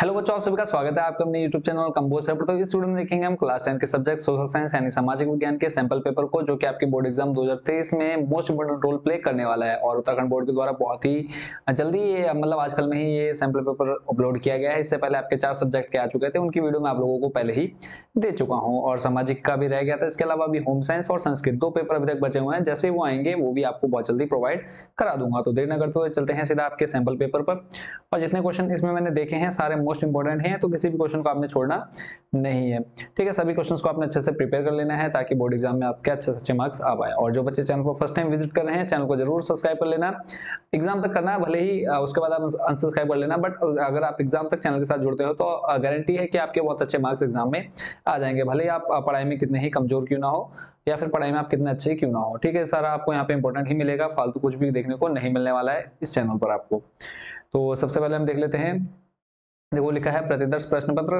Hello बच्चों, आप सभी का स्वागत है आपके अपने यूट्यूब चैनल कम्बोज पर। तो इस वीडियो में देखेंगे हम क्लास 10 के सब्जेक्ट सोशल साइंस यानी सामाजिक विज्ञान के सैंपल पेपर को, जो कि आपके बोर्ड एग्जाम 2023 में मोस्ट इंपोर्टेंट रोल प्ले करने वाला है। और उत्तराखंड बोर्ड के द्वारा बहुत ही जल्दी आजकल में ही ये सैंपल पेपर अपलोड किया गया है। इससे पहले आपके 4 सब्जेक्ट के आ चुके थे, उनकी वीडियो मैं आप लोगों को पहले ही दे चुका हूँ और सामाजिक का भी रह गया था। इसके अलावा अभी होम साइंस और संस्कृत 2 पेपर अभी तक बचे हुए हैं, जैसे वो आएंगे वो भी आपको बहुत जल्दी प्रोवाइड करा दूंगा। तो देर न करते हुए चलते हैं सीधा आपके सैंपल पेपर पर। और जितने क्वेश्चन इसमें मैंने देखे हैं सारे मोस्ट इंपोर्टेंट हैं, तो किसी भी क्वेश्चन को आपने छोड़ना नहीं है, ठीक है। सभी क्वेश्चंस को आपने अच्छे से प्रिपेयर कर लेना है ताकि बोर्ड एग्जाम में आपके अच्छे मार्क्स आ पाए। और जो बच्चे चैनल को फर्स्ट टाइम विजिट कर रहे हैं, चैनल को जरूर सब्सक्राइब कर लेना। एग्जाम तक करना, भले ही उसके बाद आप अनसब्सक्राइब कर लेना, बट अगर आप एग्जाम तक चैनल के साथ जुड़ते हो तो गारंटी है कि आपके बहुत अच्छे मार्क्स एग्जाम में आ जाएंगे, भले ही आप पढ़ाई में कितने ही कमजोर क्यों ना हो या फिर पढ़ाई में आप कितने अच्छे क्यों ना हो, ठीक है। सारा आपको यहाँ पे इंपॉर्टेंट ही मिलेगा, फालतू कुछ भी देखने को नहीं मिलने वाला है इस चैनल पर आपको। तो सबसे पहले हम देख लेते हैं, देखो लिखा है प्रतिदर्श प्रश्न पत्र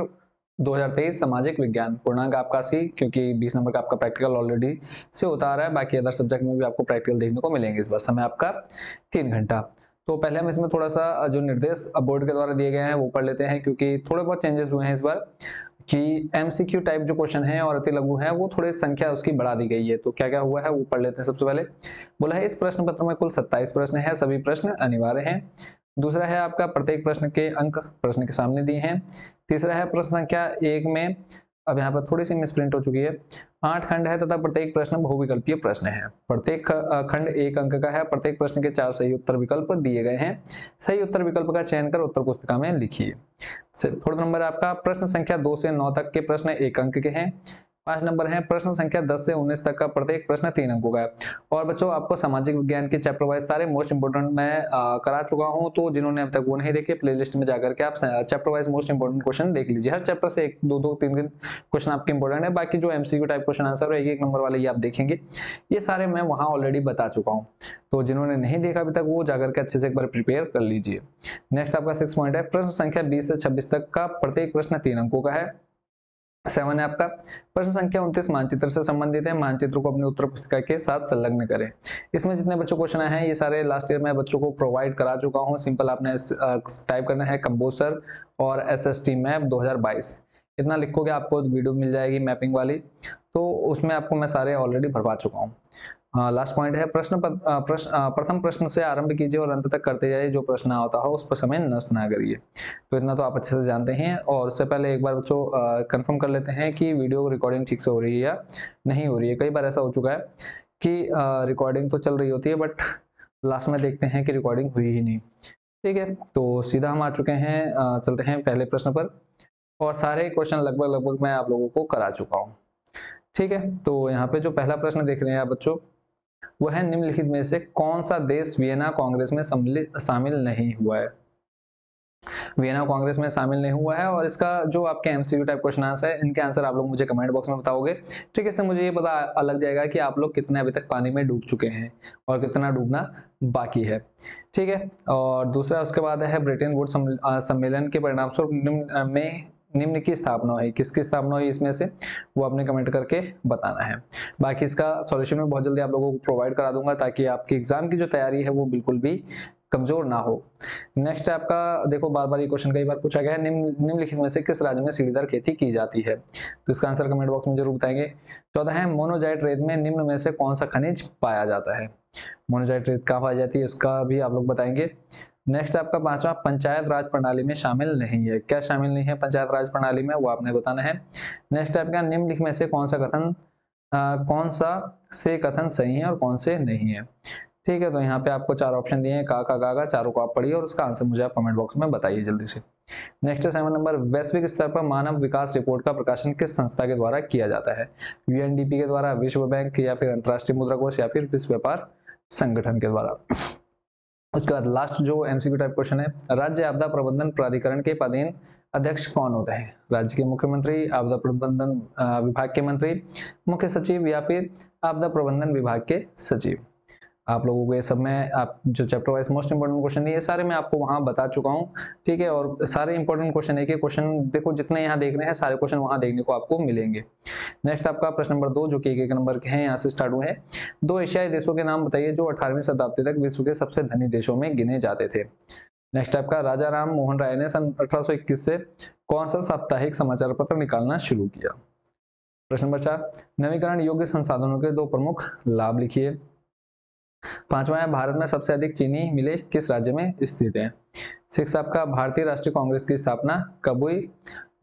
2023 सामाजिक विज्ञान, पूर्णांक आपका सी, क्योंकि 20 नंबर का आपका प्रैक्टिकल ऑलरेडी से उतार रहा है। बाकी अदर सब्जेक्ट में भी आपको प्रैक्टिकल देखने को मिलेंगे। इस बार समय आपका 3 घंटा। तो पहले हम इसमें थोड़ा सा जो निर्देश बोर्ड के द्वारा दिए गए हैं वो पढ़ लेते हैं, क्योंकि थोड़े बहुत चेंजेस हुए हैं इस बार कि एमसीक्यू टाइप जो क्वेश्चन है और अति लघु है वो थोड़ी संख्या उसकी बढ़ा दी गई है। तो क्या क्या हुआ है वो पढ़ लेते हैं। सबसे पहले बोला है इस प्रश्न पत्र में कुल 27 प्रश्न है, सभी प्रश्न अनिवार्य है। दूसरा है आपका प्रत्येक प्रश्न के अंक प्रश्न के सामने दिए हैं। तीसरा है प्रश्न संख्या 1 में, अब यहाँ पर थोड़ी सी मिसप्रिंट हो चुकी है, 8 खंड है तथा प्रत्येक प्रश्न बहुविकल्पीय प्रश्न है। प्रत्येक खंड 1 अंक का है, प्रत्येक प्रश्न के 4 सही उत्तर विकल्प दिए गए हैं। सही उत्तर विकल्प का चयन कर उत्तर पुस्तिका में लिखिए। फोर्थ नंबर आपका प्रश्न संख्या 2 से 9 तक के प्रश्न 1 अंक के हैं। 5 नंबर है प्रश्न संख्या 10 से 19 तक का प्रत्येक प्रश्न 3 अंकों का है। और बच्चों आपको सामाजिक विज्ञान के चैप्टर वाइज सारे मोस्ट इंपोर्टेंट मैं करा चुका हूं, तो जिन्होंने अब तक वो नहीं देखे प्लेलिस्ट में जाकर के आप chapter wise most important question देख लीजिए। हर चैप्टर से 1, 2, 3 क्वेश्चन आपके इंपोर्टेंट है। बाकी जो एमसीक्यू टाइप क्वेश्चन आंसर है 1 नंबर वाले ये आप देखेंगे, ये सारे मैं वहाँ ऑलरेडी बता चुका हूँ। तो जिन्होंने नहीं देखा अभी तक वो जाकर के अच्छे से एक बार प्रिपेयर कर लीजिए। नेक्स्ट आपका 6 पॉइंट है प्रश्न संख्या 20 से 26 तक का प्रत्येक प्रश्न 3 अंकों का है। 7 है आपका प्रश्न संख्या 29 मानचित्र से संबंधित है, मानचित्र को अपने उत्तर पुस्तिका के साथ संलग्न करें। इसमें जितने बच्चों क्वेश्चन आए हैं ये सारे लास्ट ईयर मैं बच्चों को प्रोवाइड करा चुका हूँ। सिंपल आपने टाइप करना है कंबोसर और एसएसटी मैप 2022, इतना लिखोगे आपको वीडियो मिल जाएगी मैपिंग वाली, तो उसमें आपको मैं सारे ऑलरेडी भरवा चुका हूँ। लास्ट पॉइंट है प्रथम प्रश्न से आरंभ कीजिए और अंत तक करते जाइए, जो प्रश्न होता हो उस पर समय नष्ट ना करिए। तो इतना तो आप अच्छे से जानते हैं। और उससे पहले एक बार बच्चों कंफर्म कर लेते हैं कि वीडियो रिकॉर्डिंग ठीक से हो रही है या नहीं हो रही है। कई बार ऐसा हो चुका है कि रिकॉर्डिंग तो चल रही होती है बट लास्ट में देखते हैं कि रिकॉर्डिंग हुई ही नहीं, ठीक है। तो सीधा हम आ चुके हैं, चलते हैं पहले प्रश्न पर। और सारे क्वेश्चन लगभग मैं आप लोगों को करा चुका हूँ, ठीक है। तो यहाँ पे जो पहला प्रश्न देख रहे हैं आप बच्चों वो है निम्नलिखित में से कौन सा देश वियना कांग्रेस में शामिल नहीं हुआ है। वियना कांग्रेस में शामिल नहीं हुआ है। और इसका जो आपके एमसीक्यू टाइप क्वेश्चन आंसर है इनके आंसर आप लोग मुझे कमेंट बॉक्स में बताओगे, ठीक है। इससे मुझे ये पता लग जाएगा कि आप लोग कितने अभी तक पानी में डूब चुके हैं और कितना डूबना बाकी है, ठीक है। और दूसरा उसके बाद है ब्रिटेन वुड सम्मेलन के परिणामस्वरूप में निम्न की स्थापना हुई, किसकी स्थापना हुई इसमें से वो आपने कमेंट करके बताना है। बाकी इसका सॉल्यूशन मैं बहुत जल्दी आप लोगों को प्रोवाइड करा दूंगा ताकि आपकी एग्जाम की जो तैयारी है वो बिल्कुल भी कमजोर ना हो। नेक्स्ट आपका देखो बार-बार ये क्वेश्चन कई बार पूछा गया है, निम्नलिखित में से किस राज्य में सीढ़ीदार खेती की जाती है, तो इसका आंसर कमेंट बॉक्स में जरूर बताएंगे। 14 है मोनोजाइट रेत में निम्न में से कौन सा खनिज पाया जाता है, मोनोजाइट रेत कहाँ पाई जाती है उसका भी आप लोग बताएंगे। नेक्स्ट आपका 5वां पंचायत राज प्रणाली में शामिल नहीं है, क्या शामिल नहीं है पंचायत राज प्रणाली में वो आपने बताना है। नेक्स्ट आपका निम्नलिखित में से कौन सा से कथन सही है और कौन से नहीं है, ठीक है। तो यहाँ पे आपको 4 ऑप्शन दिए हैं, का चारों को आप पढ़िए और उसका आंसर मुझे आप कमेंट बॉक्स में बताइए जल्दी से। नेक्स्ट 7 नंबर वैश्विक स्तर पर मानव विकास रिपोर्ट का प्रकाशन किस संस्था के द्वारा किया जाता है, यूएनडीपी के द्वारा, विश्व बैंक या फिर अंतर्राष्ट्रीय मुद्रा कोष या फिर विश्व व्यापार संगठन के द्वारा। उसके बाद लास्ट जो एमसीक्यू टाइप क्वेश्चन है, राज्य आपदा प्रबंधन प्राधिकरण के पदेन अध्यक्ष कौन होता है, राज्य के मुख्यमंत्री, आपदा प्रबंधन विभाग के मंत्री, मुख्य सचिव या फिर आपदा प्रबंधन विभाग के सचिव। आप लोगों को ये सब मैं आप जो chapter wise most important question ये सारे मैं आपको वहाँ बता चुका हूँ, ठीक है। और सारे इंपॉर्टेंट क्वेश्चन एक क्वेश्चन देखो जितने यहाँ देख रहे हैं सारे क्वेश्चन वहाँ देखने को आपको मिलेंगे। नेक्स्ट आपका प्रश्न नंबर 2 जो कि 1 नंबर के हैं, यहाँ से स्टार्ट हुए हैं। 2 एशियाई देशों के नाम बताइए जो 18वीं शताब्दी तक विश्व के सबसे धनी देशों में गिने जाते थे, नेक्स्ट आपका राजा राम मोहन राय ने सन 1821 से कौन सा साप्ताहिक समाचार पत्र निकालना शुरू किया। प्रश्न नंबर 4, नवीकरण योग्य संसाधनों के दो प्रमुख लाभ लिखिए। पांचवा है, भारत में सबसे अधिक चीनी मिले किस राज्य में स्थित है। सिक्स आपका, भारतीय राष्ट्रीय कांग्रेस की स्थापना कब हुई।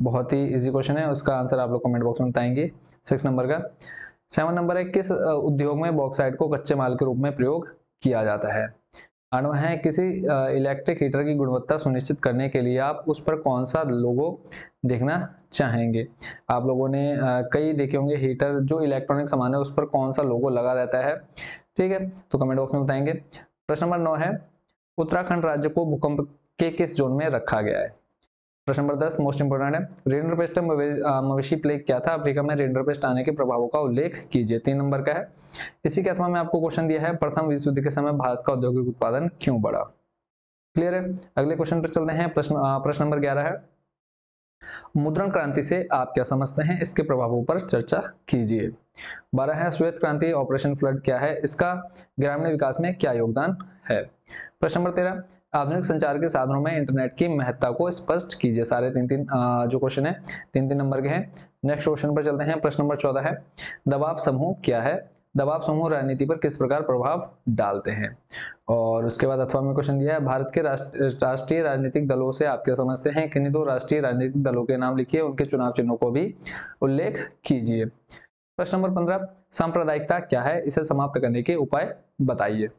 बहुत ही इजी क्वेश्चन है, उसका आंसर आप लोग कमेंट बॉक्स में बताएंगे। 6 नंबर का। 7 नंबर है, किस उद्योग में बॉक्साइट को कच्चे माल के रूप में प्रयोग किया जाता है। 8वां है, किसी इलेक्ट्रिक हीटर की गुणवत्ता सुनिश्चित करने के लिए आप उस पर कौन सा लोगो देखना चाहेंगे। आप लोगों ने कई देखे होंगे हीटर जो इलेक्ट्रॉनिक सामान है उस पर कौन सा लोगो लगा रहता है, ठीक है, तो कमेंट बॉक्स में बताएंगे। प्रश्न नंबर 9 है, उत्तराखंड राज्य को भूकंप के किस जोन में रखा गया है। प्रश्न नंबर 10 मोस्ट इंपोर्टेंट है, रिंडरपेस्ट मवेशी प्लेग क्या था, अफ्रीका में रिंडरपेस्ट आने के प्रभावों का उल्लेख कीजिए। 3 नंबर का है, इसी के अथवा में आपको क्वेश्चन दिया है, प्रथम विश्व युद्ध के समय भारत का औद्योगिक उत्पादन क्यों बढ़ा। क्लियर है, अगले क्वेश्चन पर चलते हैं। प्रश्न नंबर 11 है, मुद्रण क्रांति से आप क्या समझते हैं, इसके प्रभावों पर चर्चा कीजिए। 12 है, श्वेत क्रांति ऑपरेशन फ्लड क्या है, इसका ग्रामीण विकास में क्या योगदान है। प्रश्न नंबर 13, आधुनिक संचार के साधनों में इंटरनेट की महत्ता को स्पष्ट कीजिए। सारे तीन जो क्वेश्चन है 3 नंबर के हैं। नेक्स्ट क्वेश्चन पर चलते हैं। प्रश्न नंबर 14 है, दबाव समूह क्या है, दबाव समूह राजनीति पर किस प्रकार प्रभाव डालते हैं। और उसके बाद अथवा में क्वेश्चन दिया है, भारत के राष्ट्रीय राजनीतिक दलों से आप क्या समझते हैं, किन्हीं दो राष्ट्रीय राजनीतिक दलों के नाम लिखिए, उनके चुनाव चिन्हों को भी उल्लेख कीजिए। प्रश्न नंबर 15, सांप्रदायिकता क्या है, इसे समाप्त करने के उपाय बताइए।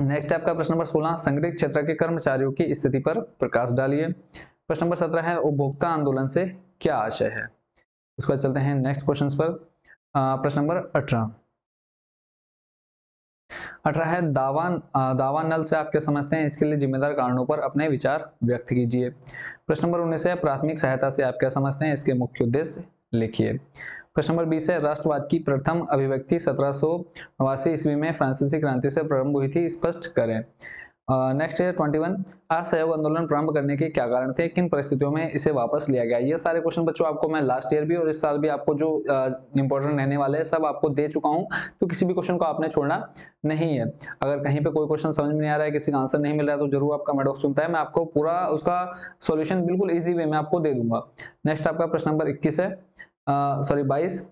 नेक्स्ट आपका प्रश्न नंबर 16, संगठित क्षेत्र के कर्मचारियों की स्थिति पर प्रकाश डालिए। प्रश्न नंबर 17 है, उपभोक्ता आंदोलन से क्या आशय है। उसके बाद चलते हैं नेक्स्ट क्वेश्चंस पर। प्रश्न नंबर 18 है, दावान नल से आप क्या समझते हैं, इसके लिए जिम्मेदार कारणों पर अपने विचार व्यक्त कीजिए। प्रश्न नंबर 19 है, प्राथमिक सहायता से आप क्या समझते हैं, इसके मुख्य उद्देश्य लिखिए। प्रश्न नंबर 20 है, राष्ट्रवाद की प्रथम अभिव्यक्ति 1789 ईस्वी में फ्रांसीसी क्रांति से प्रारंभ हुई थी, स्पष्ट करें। नेक्स्ट है 21, असहयोग आंदोलन प्रारंभ करने के क्या कारण थे, किन परिस्थितियों में इसे वापस लिया गया। ये सारे क्वेश्चन बच्चों आपको मैं लास्ट ईयर भी और इस साल भी आपको जो इंपॉर्टेंट रहने वाले हैं सब आपको दे चुका हूं, तो किसी भी क्वेश्चन को आपने छोड़ना नहीं है। अगर कहीं पे कोई क्वेश्चन समझ में नहीं आ रहा है, किसी का आंसर नहीं मिल रहा है, तो जरूर आपका कमेंट बॉक्स सुनता है, मैं आपको पूरा उसका सोल्यूशन बिल्कुल ईजी वे में आपको दे दूंगा। नेक्स्ट आपका प्रश्न नंबर 21 है, सॉरी 22,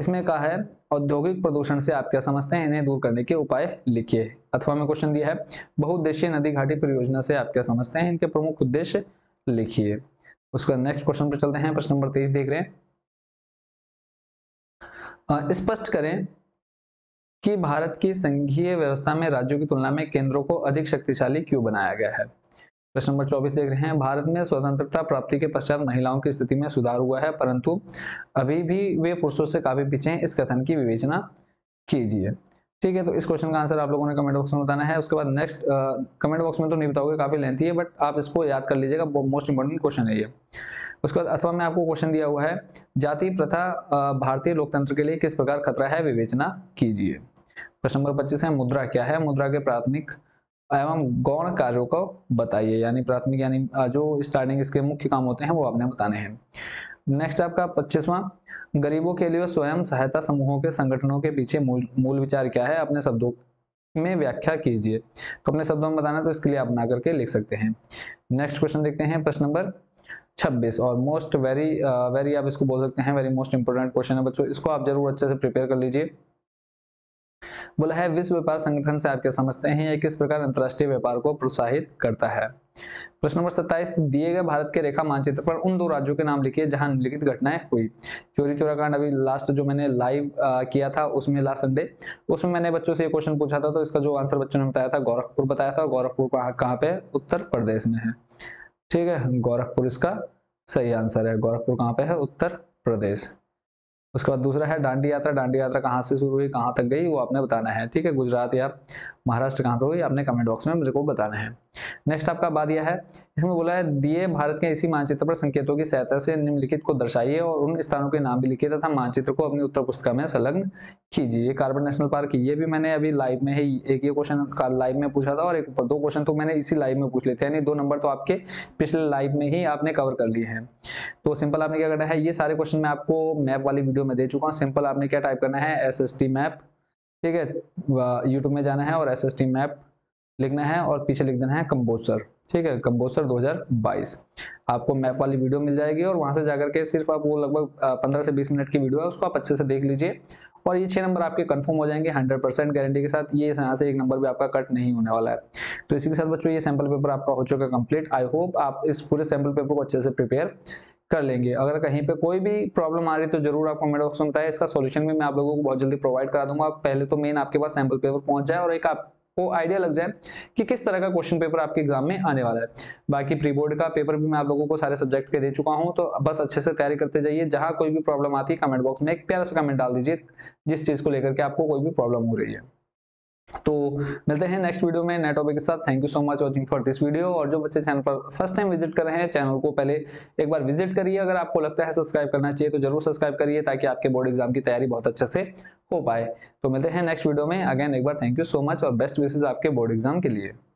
इसमें कहा है औद्योगिक प्रदूषण से आप क्या समझते हैं, इन्हें दूर करने के उपाय लिखिए। अथवा में क्वेश्चन दिया है, बहुउद्देशीय नदी घाटी परियोजना से आप क्या समझते हैं, इनके प्रमुख उद्देश्य लिखिए। उसका नेक्स्ट क्वेश्चन पर चलते हैं। प्रश्न नंबर 23 देख रहे हैं, स्पष्ट करें कि भारत की संघीय व्यवस्था में राज्यों की तुलना में केंद्रों को अधिक शक्तिशाली क्यों बनाया गया है। प्रश्न नंबर 24 देख रहे हैं, भारत में स्वतंत्रता प्राप्ति के पश्चात महिलाओं की स्थिति में सुधार हुआ है, परंतु अभी भी वे पुरुषों से काफी पीछे हैं, इस कथन की विवेचना कीजिए। ठीक है, तो इस क्वेश्चन का आंसर आप लोगों ने कमेंट बॉक्स में बताना है। उसके बाद नेक्स्ट कमेंट बॉक्स में तो नहीं बताओगे, काफी लेंथी है, बट आप इसको याद कर लीजिएगा, मोस्ट इंपोर्टेंट क्वेश्चन है ये। उसके बाद अथवा में आपको क्वेश्चन दिया हुआ है, जाति प्रथा भारतीय लोकतंत्र के लिए किस प्रकार खतरा है, विवेचना कीजिए। प्रश्न नंबर 25 है, मुद्रा क्या है, मुद्रा के प्राथमिक एवं गौण कार्यों को बताइए, यानी प्राथमिक यानी जो स्टार्टिंग इसके मुख्य काम होते हैं वो आपने बताने हैं। नेक्स्ट आपका 25वां, गरीबों के लिए स्वयं सहायता समूहों के संगठनों के पीछे मूल विचार क्या है, अपने शब्दों में व्याख्या कीजिए। तो अपने शब्दों में बताना, तो इसके लिए आप ना करके लिख सकते हैं। नेक्स्ट क्वेश्चन देखते हैं। प्रश्न नंबर 26 और मोस्ट वेरी आप इसको बोल सकते हैं, वेरी मोस्ट इंपोर्टेंट क्वेश्चन है बच्चों, इसको आप जरूर अच्छे से प्रिपेयर कर लीजिए। बोला है, विश्व व्यापार संगठन से आप क्या समझते हैं, यह किस प्रकार अंतरराष्ट्रीय व्यापार को प्रोत्साहित करता है। प्रश्न नंबर 27, दिए गए भारत के रेखा मानचित्र पर उन दो राज्यों के नाम लिखिए जहां निम्नलिखित घटनाएं हुई। चोरी चोरा कांड अभी लास्ट जो मैंने लाइव किया था उसमें, लास्ट संडे, उसमें मैंने बच्चों से क्वेश्चन पूछा था, तो इसका जो आंसर बच्चों ने बताया था गोरखपुर बताया था। गोरखपुर कहाँ पे, उत्तर प्रदेश में है, ठीक है, गोरखपुर इसका सही आंसर है। गोरखपुर कहाँ पे है, उत्तर प्रदेश। उसके बाद दूसरा है डांडी यात्रा, डांडी यात्रा कहाँ से शुरू हुई कहाँ तक गई वो आपने बताना है, ठीक है, गुजरात या महाराष्ट्र कहाँ पे हुई आपने कमेंट बॉक्स में मेरे को बताना है। नेक्स्ट आपका बात यह है, इसमें बोला है दिए भारत के इसी मानचित्र पर संकेतों की सहायता से निम्नलिखित को दर्शाइए और उन स्थानों के नाम भी लिखिए तथा मानचित्र को अपनी उत्तर पुस्तिका में संलग्न कीजिए। कार्बन नेशनल पार्क, ये भी मैंने अभी लाइव में ही एक ये क्वेश्चन लाइव में पूछा था और एक ऊपर दो क्वेश्चन तो मैंने इसी लाइव में पूछ लेते हैं, यानी 2 नंबर तो आपके पिछले लाइव में ही आपने कवर कर लिए हैं। तो सिंपल आपने क्या करना है, ये सारे क्वेश्चन मैं आपको मैप वाली वीडियो में दे चुका हूँ। सिंपल आपने क्या टाइप करना है, SST मैप, ठीक है, यूट्यूब में जाना है और SST मैप लिखना है और पीछे लिख देना है कम्बोज सर, ठीक है, कम्बोज सर 2022। आपको मैप वाली वीडियो मिल जाएगी और वहां से जाकर के सिर्फ आप वो लगभग 15 से 20 मिनट की वीडियो है, उसको आप अच्छे से देख लीजिए और ये 6 नंबर आपके कंफर्म हो जाएंगे 100% गारंटी के साथ। ये यहाँ से 1 नंबर भी आपका कट नहीं होने वाला है। तो इसी के साथ बच्चों ये सैम्पल पेपर आपका हो चुका कंप्लीट। आई होप आप इस पूरे सैम्पल पेपर को अच्छे से प्रिपेयर कर लेंगे। अगर कहीं पे कोई भी प्रॉब्लम आ रही है तो जरूर आपको कमेंट बॉक्स में बताएं, इसका सॉल्यूशन भी मैं आप लोगों को बहुत जल्दी प्रोवाइड करा दूंगा। पहले तो मेन आपके पास सैम्पल पेपर पहुंच जाए और एक आपको आइडिया लग जाए कि किस तरह का क्वेश्चन पेपर आपके एग्जाम में आने वाला है। बाकी प्री बोर्ड का पेपर भी मैं आप लोगों को सारे सब्जेक्ट के दे चुका हूं, तो बस अच्छे से तैयारी करते जाइए। जहां कोई भी प्रॉब्लम आती है कमेंट बॉक्स में एक प्यारा सा कमेंट डाल दीजिए जिस चीज को लेकर के आपको कोई भी प्रॉब्लम हो रही है। तो मिलते हैं नेक्स्ट वीडियो में नए टॉपिक के साथ। Thank you so much watching for this video. और जो बच्चे चैनल पर फर्स्ट टाइम विजिट कर रहे हैं, चैनल को पहले एक बार विजिट करिए। अगर आपको लगता है सब्सक्राइब करना चाहिए तो जरूर सब्सक्राइब करिए ताकि आपके बोर्ड एग्जाम की तैयारी बहुत अच्छे से हो पाए। तो मिलते हैं नेक्स्ट वीडियो में। अगेन एक बार थैंक यू सो मच और बेस्ट विशेस आपके बोर्ड एग्जाम के लिए।